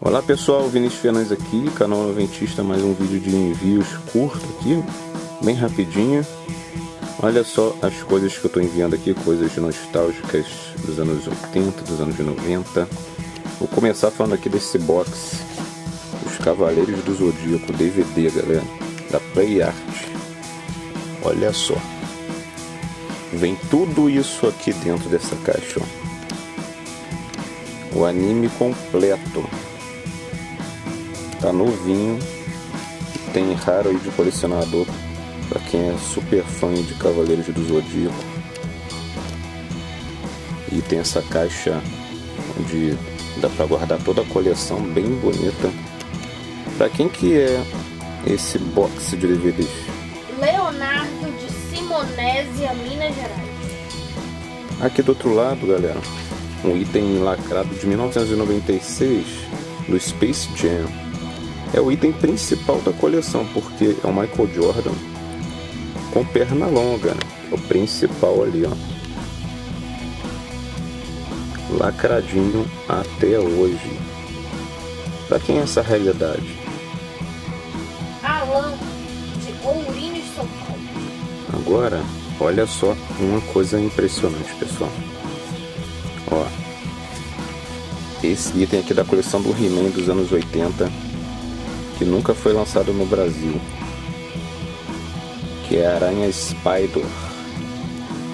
Olá pessoal, Vinícius Fernandes aqui, Canal Noventista, mais um vídeo de envios curto aqui, bem rapidinho. Olha só as coisas que eu estou enviando aqui, coisas nostálgicas dos anos 80, dos anos 90. Vou começar falando aqui desse box, Os Cavaleiros do Zodíaco, DVD, galera, da Play Art. Olha só, vem tudo isso aqui dentro dessa caixa, ó. O anime completo, tá novinho, tem raro aí de colecionador, pra quem é super fã de Cavaleiros do Zodíaco. E tem essa caixa onde dá pra guardar toda a coleção, bem bonita. Pra quem que é esse box de DVDs? Leonardo de Simonésia, Minas Gerais. Aqui do outro lado, galera, um item lacrado de 1996 do Space Jam. É o item principal da coleção, porque é o Michael Jordan com perna longa, né? É o principal ali, ó. Lacradinho até hoje. Pra quem é essa realidade? Alan, de Ourinhos, São Paulo. Agora, olha só uma coisa impressionante, pessoal. Ó, esse item aqui da coleção do He-Man dos anos 80, que nunca foi lançado no Brasil, que é a Aranha Spyder.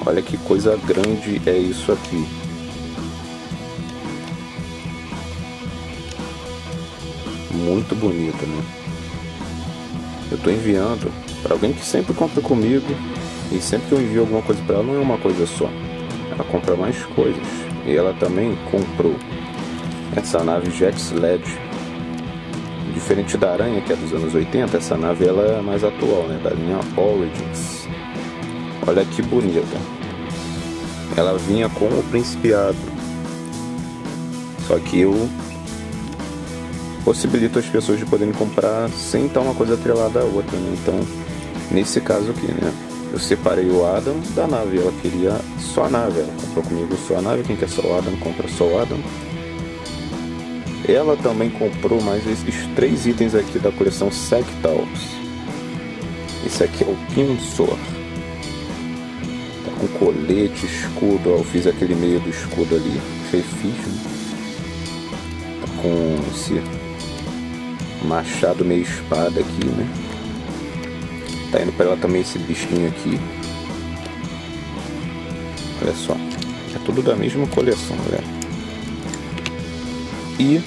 Olha que coisa grande é isso aqui. Muito bonito, né? Eu tô enviando para alguém que sempre compra comigo, e sempre que eu envio alguma coisa para ela, não é uma coisa só, ela compra mais coisas. E ela também comprou essa nave Jet LED. Diferente da Aranha, que é dos anos 80, essa nave ela é mais atual, né? Da linha Origins. Olha que bonita. Ela vinha com o Principiado. Só que eu possibilito as pessoas de poderem comprar sem estar uma coisa atrelada à outra, né? Então, nesse caso aqui, né, eu separei o Adam da nave. Ela queria só a nave. Ela comprou comigo só a nave. Quem quer só o Adam, compra só o Adam. Ela também comprou mais esses três itens aqui da coleção Sectaurs. Esse aqui é o Pinsor. Tá com colete, escudo. Ó, eu fiz aquele meio do escudo ali. Refiz, né? Tá com esse machado meio espada aqui, né? Tá indo pra ela também esse bichinho aqui. Olha só. É tudo da mesma coleção, galera. E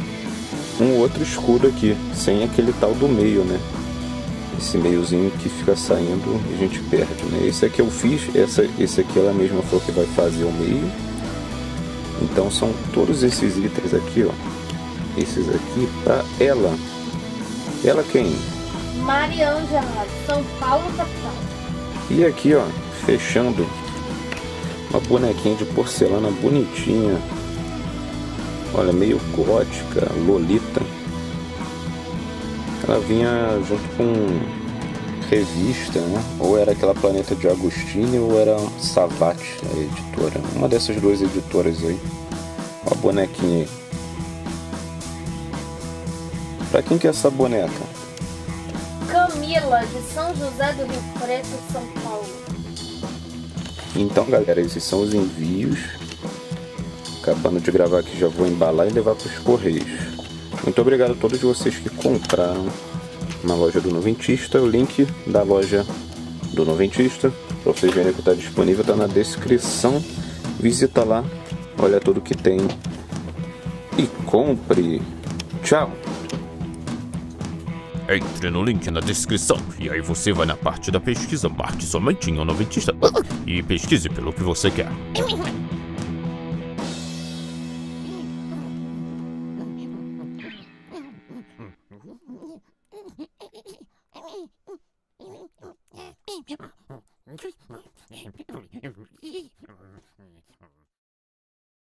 um outro escudo aqui, sem aquele tal do meio, né? Esse meiozinho que fica saindo e a gente perde, né? Esse aqui eu fiz, esse aqui ela mesma falou que vai fazer o meio. Então são todos esses itens aqui, ó. Esses aqui pra ela. Ela quem? Maria Ângela, São Paulo, capital. E aqui, ó, fechando, uma bonequinha de porcelana bonitinha. Olha, meio gótica, lolita. Ela vinha junto com revista, né? Ou era aquela Planeta de Agostini, ou era Savat, a editora. Uma dessas duas editoras aí. Ó a bonequinha aí. Pra quem que é essa boneca? Camila, de São José do Rio Preto, São Paulo. Então, galera, esses são os envios. Acabando de gravar aqui, já vou embalar e levar para os correios. Muito obrigado a todos vocês que compraram na loja do Noventista. O link da loja do Noventista, para vocês verem que está disponível, está na descrição. Visita lá, olha tudo que tem e compre. Tchau! Entre no link na descrição e aí você vai na parte da pesquisa, marque somente em Noventista e pesquise pelo que você quer.